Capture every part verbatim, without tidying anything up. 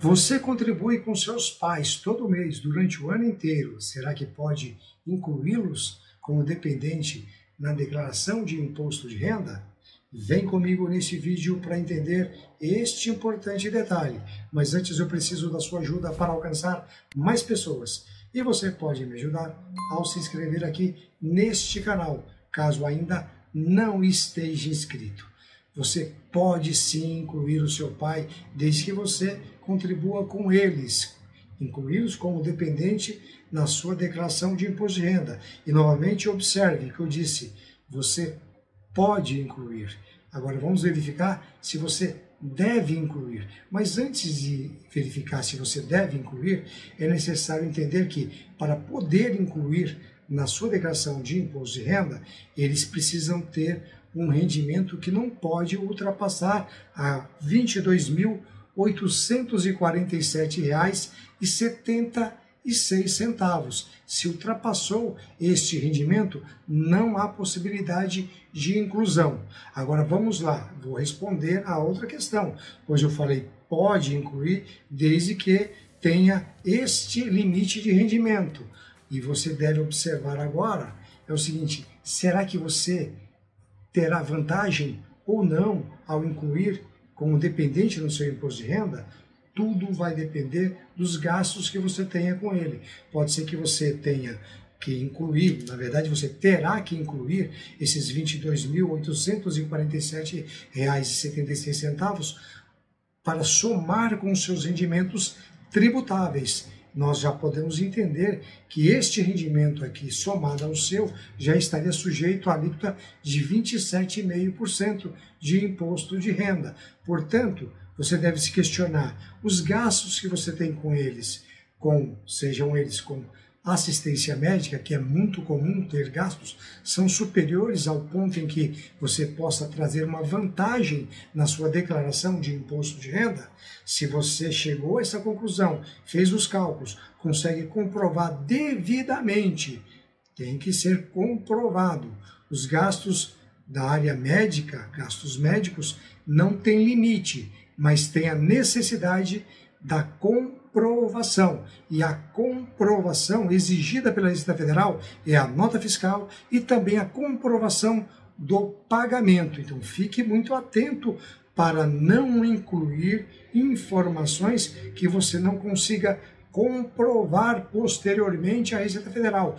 Você contribui com seus pais todo mês, durante o ano inteiro. Será que pode incluí-los como dependente na declaração de imposto de renda? Vem comigo nesse vídeo para entender este importante detalhe. Mas antes eu preciso da sua ajuda para alcançar mais pessoas. E você pode me ajudar ao se inscrever aqui neste canal, caso ainda não esteja inscrito. Você pode sim incluir o seu pai, desde que você contribua com eles, incluí-los como dependente na sua declaração de imposto de renda. E novamente observe que eu disse, você pode incluir. Agora vamos verificar se você deve incluir. Mas antes de verificar se você deve incluir, é necessário entender que para poder incluir na sua declaração de imposto de renda, eles precisam ter um rendimento que não pode ultrapassar a vinte e dois mil oitocentos e quarenta e sete reais e setenta e seis centavos. Se ultrapassou este rendimento, não há possibilidade de inclusão. Agora vamos lá, vou responder a outra questão, pois eu falei pode incluir desde que tenha este limite de rendimento. E você deve observar agora, é o seguinte, será que você terá vantagem ou não ao incluir como dependente no seu imposto de renda? Tudo vai depender dos gastos que você tenha com ele. Pode ser que você tenha que incluir, na verdade você terá que incluir esses vinte e dois mil oitocentos e quarenta e sete reais e setenta e seis centavos para somar com os seus rendimentos tributáveis. Nós já podemos entender que este rendimento aqui, somado ao seu, já estaria sujeito à alíquota de vinte e sete vírgula cinco por cento de imposto de renda. Portanto, você deve se questionar os gastos que você tem com eles, com, sejam eles com assistência médica, que é muito comum ter gastos, são superiores ao ponto em que você possa trazer uma vantagem na sua declaração de imposto de renda? Se você chegou a essa conclusão, fez os cálculos, consegue comprovar devidamente, tem que ser comprovado, os gastos da área médica, gastos médicos, não tem limite, mas tem a necessidade da comprovação. E a comprovação exigida pela Receita Federal é a nota fiscal e também a comprovação do pagamento. Então fique muito atento para não incluir informações que você não consiga comprovar posteriormente à Receita Federal.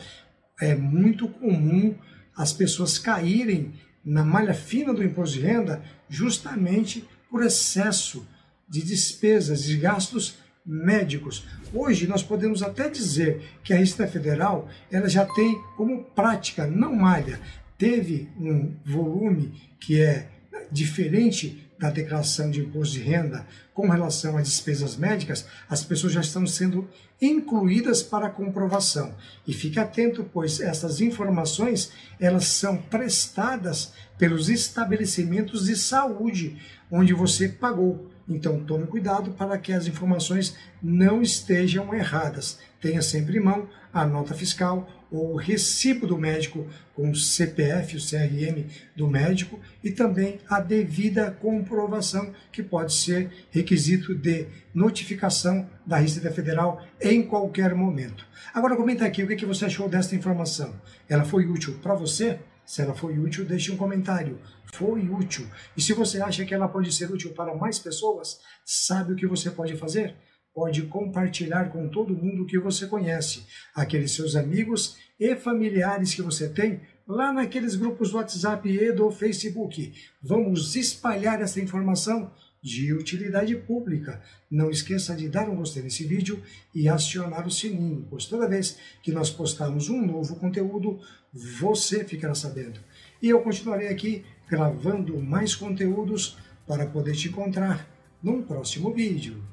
É muito comum as pessoas caírem na malha fina do imposto de renda justamente por excesso de despesas, de gastos médicos. Hoje nós podemos até dizer que a Receita Federal ela já tem como prática, não malha, teve um volume que é diferente da declaração de imposto de renda com relação a despesas médicas, as pessoas já estão sendo incluídas para comprovação. E fique atento, pois essas informações elas são prestadas pelos estabelecimentos de saúde onde você pagou. Então tome cuidado para que as informações não estejam erradas. Tenha sempre em mão a nota fiscal ou o recibo do médico com o C P F, o C R M do médico e também a devida comprovação que pode ser requisito de notificação da Receita Federal em qualquer momento. Agora comenta aqui o que você achou desta informação. Ela foi útil para você? Se ela foi útil, deixe um comentário. Foi útil. E se você acha que ela pode ser útil para mais pessoas, sabe o que você pode fazer? Pode compartilhar com todo mundo que você conhece, aqueles seus amigos e familiares que você tem lá naqueles grupos do WhatsApp e do Facebook. Vamos espalhar essa informação de utilidade pública. Não esqueça de dar um gostei nesse vídeo e acionar o sininho, pois toda vez que nós postarmos um novo conteúdo, você ficará sabendo. E eu continuarei aqui gravando mais conteúdos para poder te encontrar num próximo vídeo.